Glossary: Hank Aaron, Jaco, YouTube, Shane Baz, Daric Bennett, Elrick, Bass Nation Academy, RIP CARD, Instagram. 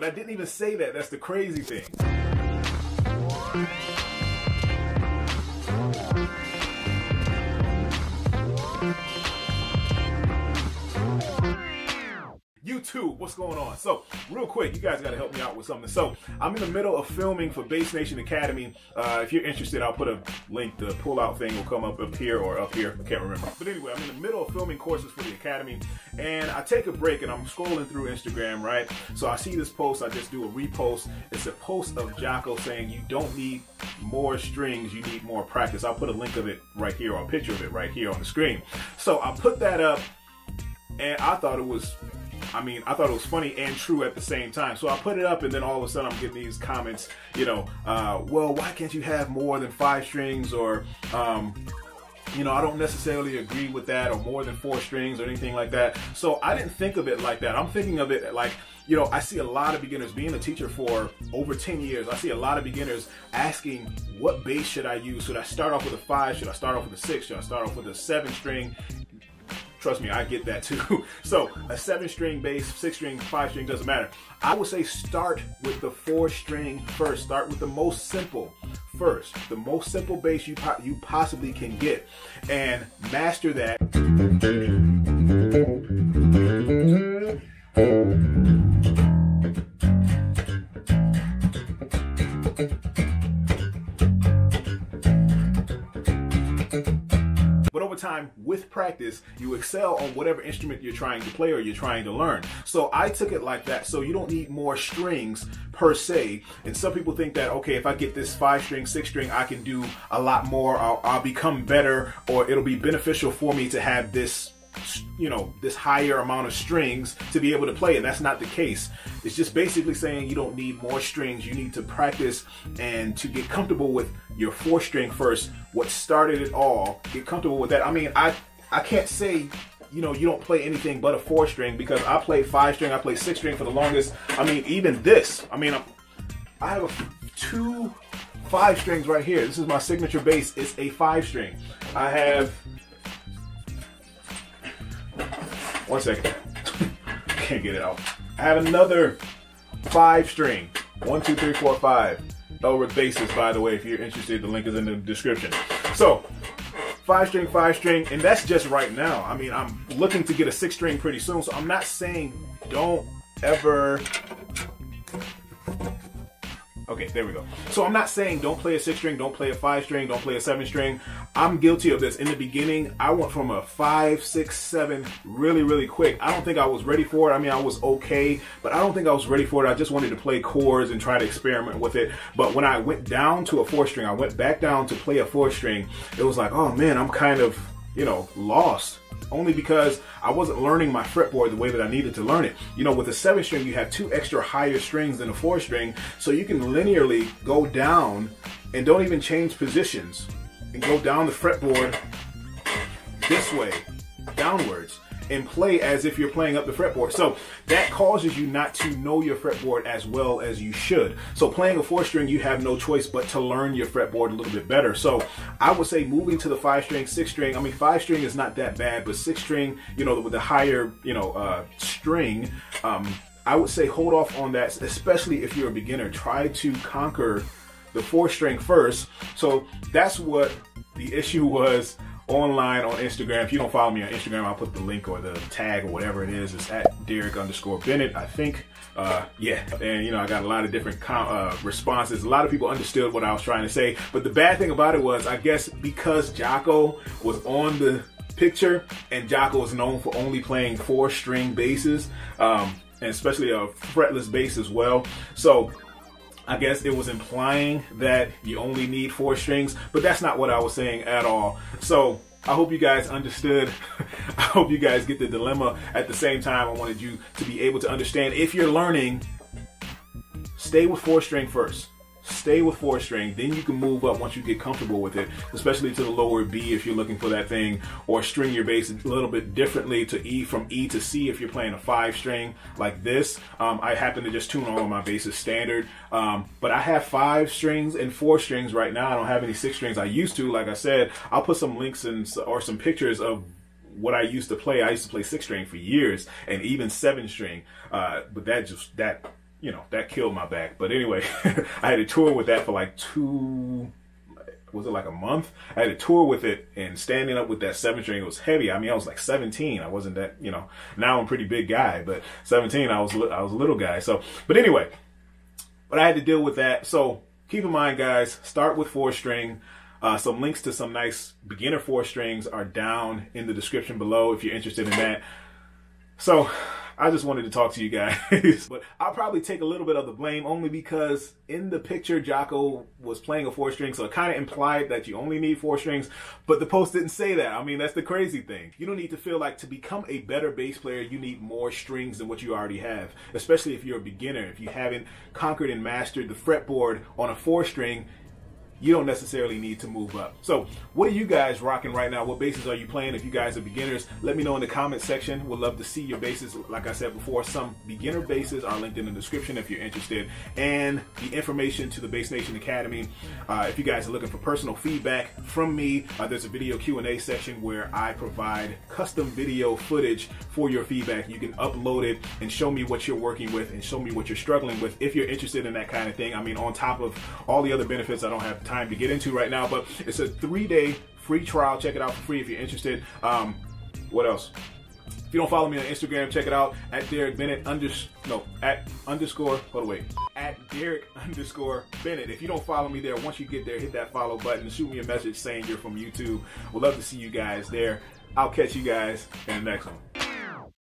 But I didn't even say that. That's the crazy thing. YouTube, what's going on? So real quick, you guys got to help me out with something. So I'm in the middle of filming for Bass Nation Academy. If you're interested, I'll put a link. The pullout thing will come up here or up here. I can't remember. But anyway, I'm in the middle of filming courses for the Academy, and I take a break and I'm scrolling through Instagram, right? So I see this post. I just do a repost. It's a post of Jaco saying you don't need more strings, you need more practice. I'll put a link of it right here, or a picture of it right here on the screen. So I put that up, and I thought it was funny and true at the same time. So I put it up, and then all of a sudden I'm getting these comments, you know, well, why can't you have more than 5 strings, or, you know, I don't necessarily agree with that, or more than 4 strings, or anything like that. So I didn't think of it like that. I'm thinking of it like, you know, I see a lot of beginners, being a teacher for over 10 years, I see a lot of beginners asking, what bass should I use? Should I start off with a 5? Should I start off with a 6? Should I start off with a 7 string? Trust me, I get that too. So a 7-string bass, 6-string, 5-string, doesn't matter. I would say start with the 4-string first. Start with the most simple first. The most simple bass you possibly can get, and master that. But over time, with practice, you excel on whatever instrument you're trying to play or you're trying to learn. So I took it like that. So you don't need more strings per se. And some people think that, okay, if I get this 5-string, 6-string, I can do a lot more. I'll become better, or it'll be beneficial for me to have this, you know, this higher amount of strings to be able to play. And that's not the case. It's just basically saying you don't need more strings. You need to practice and to get comfortable with your 4-string first. What started it all, get comfortable with that. I mean, I can't say, you know, you don't play anything but a 4-string, because I played 5-string, I played 6-string for the longest. I mean, even this, I mean, I have two 5-strings right here. This is my signature bass. It's a 5-string. I have, one second, can't get it out. I have another 5-string, 1, 2, 3, 4, 5. Elrick basses, by the way, if you're interested, the link is in the description. So 5-string, 5-string, and that's just right now. I mean, I'm looking to get a 6-string pretty soon, so I'm not saying don't ever. Okay, there we go. So I'm not saying don't play a 6-string, don't play a 5-string, don't play a 7-string. I'm guilty of this. In the beginning, I went from a 5, 6, 7 really, really quick. I don't think I was ready for it. I mean, I was okay, but I don't think I was ready for it. I just wanted to play chords and try to experiment with it. But when I went down to a 4-string, I went back down to play a 4-string, it was like, oh man, I'm kind of, you know, lost. Only because I wasn't learning my fretboard the way that I needed to learn it. You know, with a 7-string, you have 2 extra higher strings than a 4-string, so you can linearly go down and don't even change positions and go down the fretboard this way, downwards, and play as if you're playing up the fretboard. So that causes you not to know your fretboard as well as you should. So playing a 4-string, you have no choice but to learn your fretboard a little bit better. So I would say moving to the 5-string, 6-string, I mean, 5-string is not that bad, but 6-string, you know, with the higher, you know, string, I would say hold off on that, especially if you're a beginner. Try to conquer the 4-string first. So that's what the issue was online on Instagram. If you don't follow me on Instagram, I'll put the link or the tag or whatever it is. It's at Daric_Bennett, I think. Yeah, and you know, I got a lot of different responses. A lot of people understood what I was trying to say, but the bad thing about it was, I guess because Jaco was on the picture, and Jaco is known for only playing 4-string basses, and especially a fretless bass as well. So I guess it was implying that you only need 4 strings, but that's not what I was saying at all. So I hope you guys understood. I hope you guys get the dilemma. At the same time, I wanted you to be able to understand, if you're learning, stay with 4-string first. Stay with 4-string, then you can move up once you get comfortable with it, especially to the lower B if you're looking for that thing, or string your bass a little bit differently, to E, from E to C if you're playing a 5-string like this. I happen to just tune all of my basses standard, but I have 5-strings and 4-strings right now. I don't have any 6-strings. I used to, like I said, I'll put some links and or some pictures of what I used to play. I used to play 6-string for years, and even 7-string, but that you know, that killed my back. But anyway, I had a tour with that for like like a month. I had a tour with it, and standing up with that 7-string, it was heavy. I mean, I was like 17. I wasn't that, you know, now I'm a pretty big guy, but 17, I was a little guy. So, but anyway, but I had to deal with that. So keep in mind, guys, start with 4-string. Some links to some nice beginner 4-strings are down in the description below if you're interested in that. So I just wanted to talk to you guys, but I'll probably take a little bit of the blame only because in the picture, Jaco was playing a 4-string, so it kind of implied that you only need 4 strings, but the post didn't say that. I mean, that's the crazy thing. You don't need to feel like to become a better bass player, you need more strings than what you already have, especially if you're a beginner. If you haven't conquered and mastered the fretboard on a 4-string, you don't necessarily need to move up. So what are you guys rocking right now? What basses are you playing? If you guys are beginners, let me know in the comment section. We'd love to see your basses. Like I said before, some beginner basses are linked in the description if you're interested. And the information to the Bass Nation Academy. If you guys are looking for personal feedback from me, there's a video Q&A section where I provide custom video footage for your feedback. You can upload it and show me what you're working with and show me what you're struggling with if you're interested in that kind of thing. I mean, on top of all the other benefits I don't have time to get into right now, but it's a 3-day free trial. Check it out for free if you're interested. What else? If you don't follow me on Instagram, check it out at Daric Bennett at Daric_Bennett. If you don't follow me there, once you get there, hit that follow button. Shoot me a message saying you're from YouTube. We'd love to see you guys there. I'll catch you guys in the next one.